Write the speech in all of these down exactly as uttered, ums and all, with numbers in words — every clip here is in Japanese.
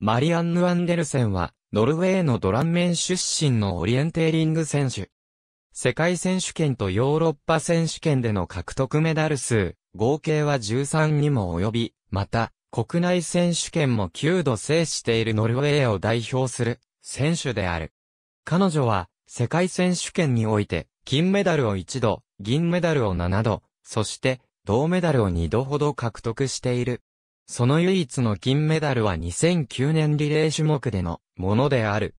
マリアンヌ・アンデルセンは、ノルウェーのドランメン出身のオリエンテーリング選手。世界選手権とヨーロッパ選手権での獲得メダル数、合計はじゅうさんにも及び、また、国内選手権もきゅうど制しているノルウェーを代表する選手である。彼女は、世界選手権において、金メダルをいちど、銀メダルをななど、そして、銅メダルをにどほど獲得している。その唯一の金メダルはにせんきゅうねんリレー種目でのものである。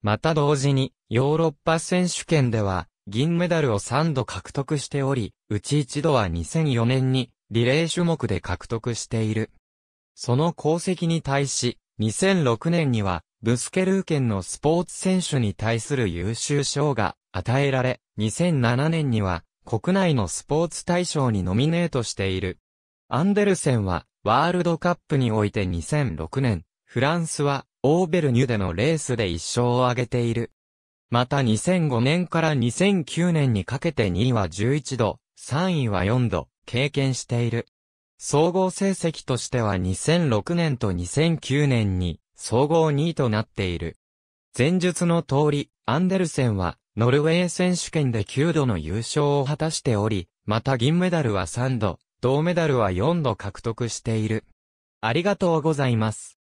また同時に、ヨーロッパ選手権では、銀メダルをさんど獲得しており、うちいちどはにせんよねんに、リレー種目で獲得している。その功績に対し、にせんろくねんには、ブスケルーケンのスポーツ選手に対する優秀賞が与えられ、にせんななねんには国内のスポーツ大賞にノミネートしている。アンデルセンはワールドカップにおいてにせんろくねん、フランスはオーベルニュでのレースでいっしょうを挙げている。またにせんごねんからにせんきゅうねんにかけてにいはじゅういちど、さんいはよんど経験している。総合成績としてはにせんろくねんとにせんきゅうねんに、総合にいとなっている。前述の通り、アンデルセンは、ノルウェー選手権できゅうどの優勝を果たしており、また銀メダルはさんど、銅メダルはよんど獲得している。ありがとうございます。